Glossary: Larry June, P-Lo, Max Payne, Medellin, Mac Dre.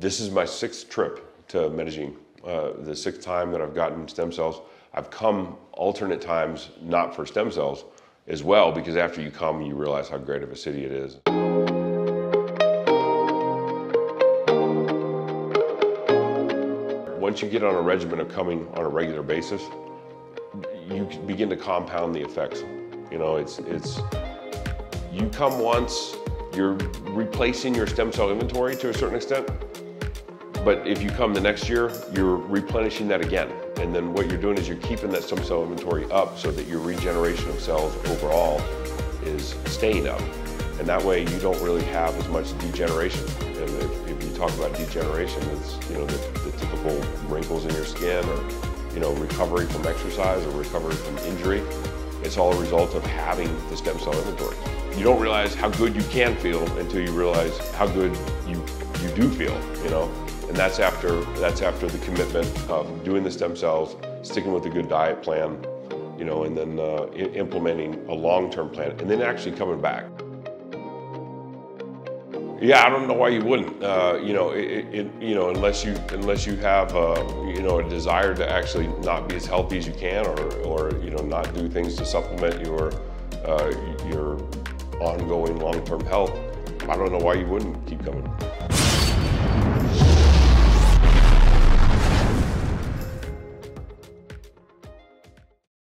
This is my 6th trip to Medellin, the 6th time that I've gotten stem cells. I've come alternate times, not for stem cells as well, because after you come, you realize how great of a city it is. Once you get on a regimen of coming on a regular basis, you begin to compound the effects. You know, it's you come once, you're replacing your stem cell inventory to a certain extent, but if you come the next year, you're replenishing that again. And then what you're doing is you're keeping that stem cell inventory up so that your regeneration of cells overall is staying up. And that way you don't really have as much degeneration. And if you talk about degeneration, it's, you know, the typical wrinkles in your skin, or, you know, recovery from exercise or recovery from injury. It's all a result of having the stem cell inventory. You don't realize how good you can feel until you realize how good you do feel, you know? And that's after the commitment of doing the stem cells, sticking with a good diet plan, you know, and then implementing a long-term plan, and then actually coming back. Yeah, I don't know why you wouldn't. You know, you know, unless you have you know, a desire to actually not be as healthy as you can, or you know, not do things to supplement your ongoing long-term health. I don't know why you wouldn't keep coming.